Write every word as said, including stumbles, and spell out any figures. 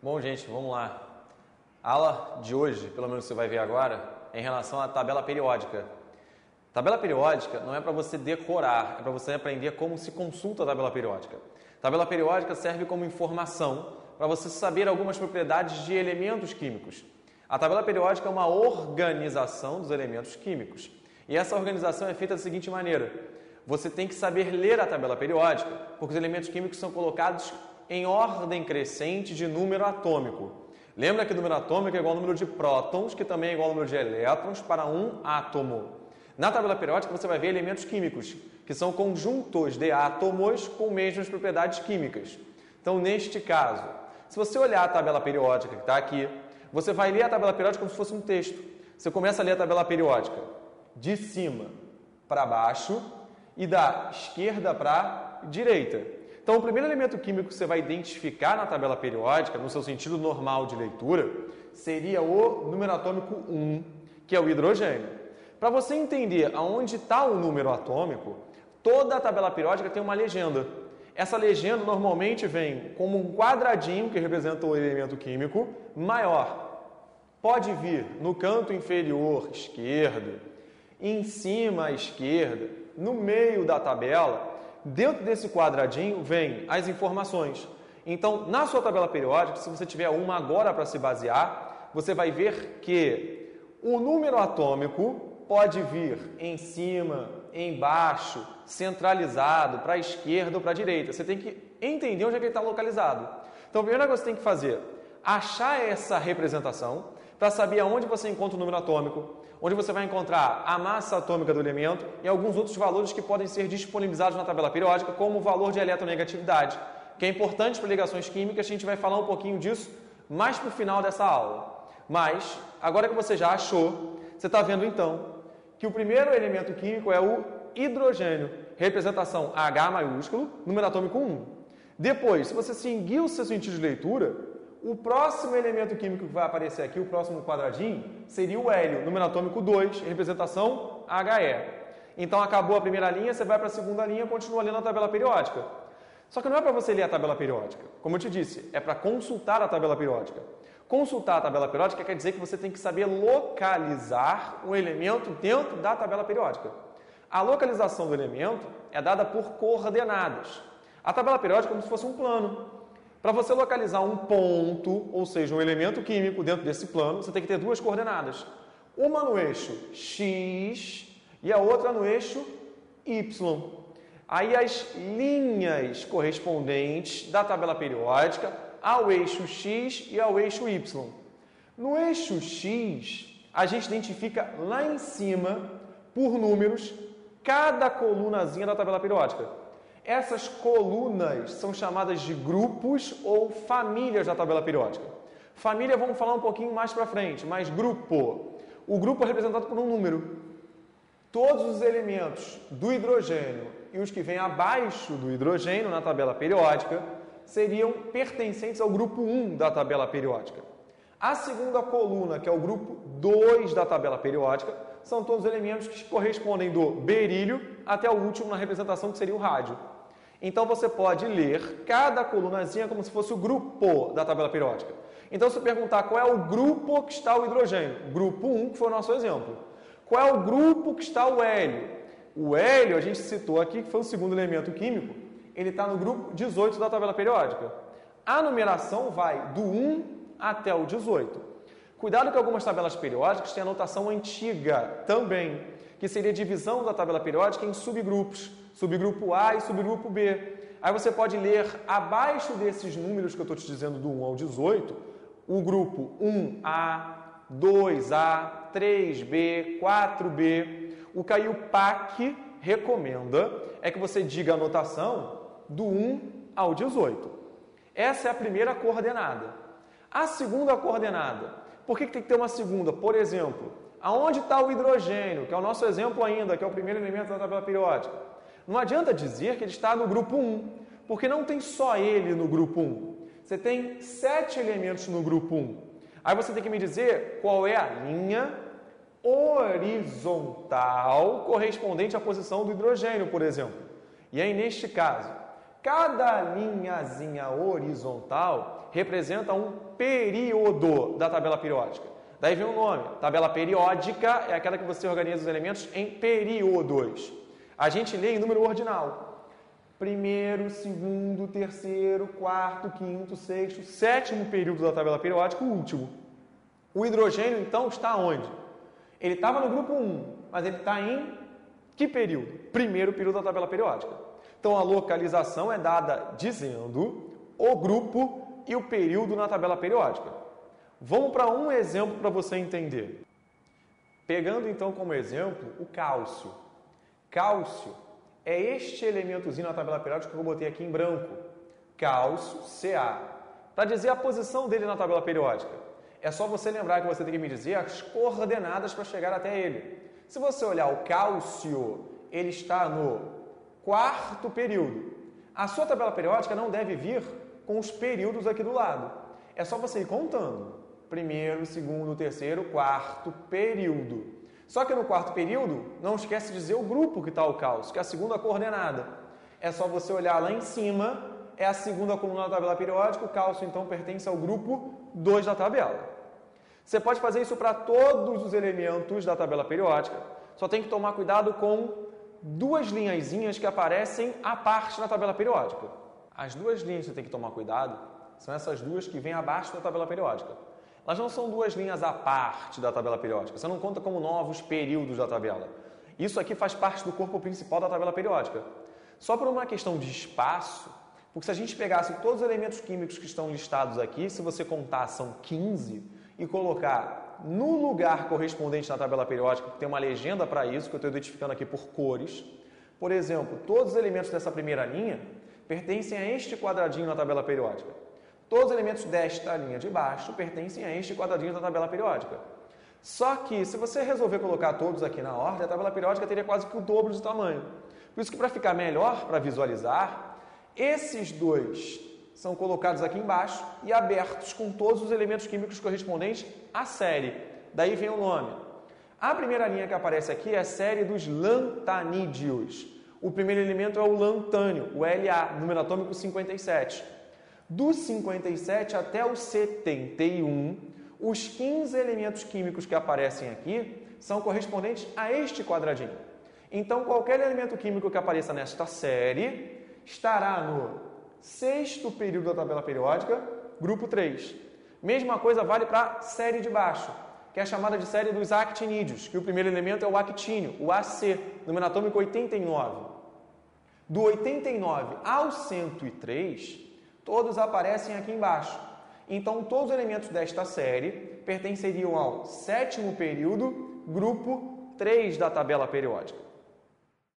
Bom, gente, vamos lá. A aula de hoje, pelo menos você vai ver agora, é em relação à tabela periódica. Tabela periódica não é para você decorar, é para você aprender como se consulta a tabela periódica. Tabela periódica serve como informação para você saber algumas propriedades de elementos químicos. A tabela periódica é uma organização dos elementos químicos. E essa organização é feita da seguinte maneira. Você tem que saber ler a tabela periódica, porque os elementos químicos são colocados em ordem crescente de número atômico. Lembra que o número atômico é igual ao número de prótons, que também é igual ao número de elétrons, para um átomo. Na tabela periódica você vai ver elementos químicos, que são conjuntos de átomos com mesmas propriedades químicas. Então, neste caso, se você olhar a tabela periódica que está aqui, você vai ler a tabela periódica como se fosse um texto. Você começa a ler a tabela periódica de cima para baixo e da esquerda para a direita. Então, o primeiro elemento químico que você vai identificar na tabela periódica, no seu sentido normal de leitura, seria o número atômico um, que é o hidrogênio. Para você entender aonde está o número atômico, toda a tabela periódica tem uma legenda. Essa legenda normalmente vem como um quadradinho que representa o elemento químico maior. Pode vir no canto inferior esquerdo, em cima à esquerda, no meio da tabela. Dentro desse quadradinho vem as informações. Então, na sua tabela periódica, se você tiver uma agora para se basear, você vai ver que o número atômico pode vir em cima, embaixo, centralizado, para a esquerda ou para a direita. Você tem que entender onde é que ele está localizado. Então, a primeira coisa que você tem que fazer, achar essa representação para saber aonde você encontra o número atômico, onde você vai encontrar a massa atômica do elemento e alguns outros valores que podem ser disponibilizados na tabela periódica, como o valor de eletronegatividade, que é importante para ligações químicas. A gente vai falar um pouquinho disso mais para o final dessa aula. Mas, agora que você já achou, você está vendo então que o primeiro elemento químico é o hidrogênio, representação H maiúsculo, número atômico um. Depois, se você seguir o seu sentido de leitura, o próximo elemento químico que vai aparecer aqui, o próximo quadradinho, seria o hélio, número atômico dois, representação He. Então, acabou a primeira linha, você vai para a segunda linha e continua lendo a tabela periódica. Só que não é para você ler a tabela periódica. Como eu te disse, é para consultar a tabela periódica. Consultar a tabela periódica quer dizer que você tem que saber localizar o elemento dentro da tabela periódica. A localização do elemento é dada por coordenadas. A tabela periódica é como se fosse um plano. Para você localizar um ponto, ou seja, um elemento químico dentro desse plano, você tem que ter duas coordenadas. Uma no eixo X e a outra no eixo Y. Aí as linhas correspondentes da tabela periódica ao eixo X e ao eixo Y. No eixo X, a gente identifica lá em cima, por números, cada colunazinha da tabela periódica. Essas colunas são chamadas de grupos ou famílias da tabela periódica. Família, vamos falar um pouquinho mais para frente, mas grupo. O grupo é representado por um número. Todos os elementos do hidrogênio e os que vêm abaixo do hidrogênio na tabela periódica seriam pertencentes ao grupo um da tabela periódica. A segunda coluna, que é o grupo dois da tabela periódica, são todos os elementos que correspondem do berílio até o último na representação, que seria o rádio. Então, você pode ler cada colunazinha como se fosse o grupo da tabela periódica. Então, se eu perguntar qual é o grupo que está o hidrogênio, grupo um, que foi o nosso exemplo. Qual é o grupo que está o hélio? O hélio, a gente citou aqui, que foi o segundo elemento químico, ele está no grupo dezoito da tabela periódica. A numeração vai do um até o dezoito. Cuidado que algumas tabelas periódicas têm a notação antiga também, que seria a divisão da tabela periódica em subgrupos, subgrupo A e subgrupo B. Aí você pode ler abaixo desses números que eu estou te dizendo do um ao dezoito, o grupo um A, dois A, três B, quatro B. O que a I U P A C recomenda é que você diga a notação do um ao dezoito. Essa é a primeira coordenada. A segunda coordenada, por que que tem que ter uma segunda? Por exemplo, aonde está o hidrogênio, que é o nosso exemplo ainda, que é o primeiro elemento da tabela periódica? Não adianta dizer que ele está no grupo um, porque não tem só ele no grupo um. Você tem sete elementos no grupo um. Aí você tem que me dizer qual é a linha horizontal correspondente à posição do hidrogênio, por exemplo. E aí, neste caso, Cada linhazinha horizontal representa um período da tabela periódica. Daí vem o nome. Tabela periódica é aquela que você organiza os elementos em períodos. A gente lê em número ordinal. Primeiro, segundo, terceiro, quarto, quinto, sexto, sétimo período da tabela periódica, o último. O hidrogênio, então, está onde? Ele estava no grupo um, mas ele está em que período? Primeiro período da tabela periódica. Então, a localização é dada dizendo o grupo e o período na tabela periódica. Vamos para um exemplo para você entender. Pegando, então, como exemplo, o cálcio. Cálcio é este elementozinho na tabela periódica que eu botei aqui em branco. Cálcio, Ca. Para dizer a posição dele na tabela periódica, é só você lembrar que você tem que me dizer as coordenadas para chegar até ele. Se você olhar o cálcio, ele está no quarto período. A sua tabela periódica não deve vir com os períodos aqui do lado. É só você ir contando. Primeiro, segundo, terceiro, quarto período. Só que no quarto período, não esquece de dizer o grupo que está o cálcio, que é a segunda coordenada. É só você olhar lá em cima, é a segunda coluna da tabela periódica, o cálcio então pertence ao grupo dois da tabela. Você pode fazer isso para todos os elementos da tabela periódica, só tem que tomar cuidado com duas linhazinhas que aparecem à parte na tabela periódica. As duas linhas que você tem que tomar cuidado são essas duas que vêm abaixo da tabela periódica. Elas não são duas linhas à parte da tabela periódica, você não conta como novos períodos da tabela. Isso aqui faz parte do corpo principal da tabela periódica. Só por uma questão de espaço, porque se a gente pegasse todos os elementos químicos que estão listados aqui, se você contar são quinze, e colocar no lugar correspondente na tabela periódica, tem uma legenda para isso, que eu estou identificando aqui por cores. Por exemplo, todos os elementos dessa primeira linha pertencem a este quadradinho na tabela periódica. Todos os elementos desta linha de baixo pertencem a este quadradinho da tabela periódica. Só que, se você resolver colocar todos aqui na ordem, a tabela periódica teria quase que o dobro de tamanho. Por isso que, para ficar melhor, para visualizar, esses dois são colocados aqui embaixo e abertos com todos os elementos químicos correspondentes à série. Daí vem o nome. A primeira linha que aparece aqui é a série dos lantanídeos. O primeiro elemento é o lantânio, o L A, número atômico cinquenta e sete. Do cinquenta e sete até o setenta e um, os quinze elementos químicos que aparecem aqui são correspondentes a este quadradinho. Então, qualquer elemento químico que apareça nesta série estará no sexto período da tabela periódica, grupo três. Mesma coisa vale para a série de baixo, que é chamada de série dos actinídeos, que o primeiro elemento é o actínio, o A C, número atômico oitenta e nove. Do oitenta e nove ao cento e três, todos aparecem aqui embaixo. Então, todos os elementos desta série pertenceriam ao sétimo período, grupo três da tabela periódica.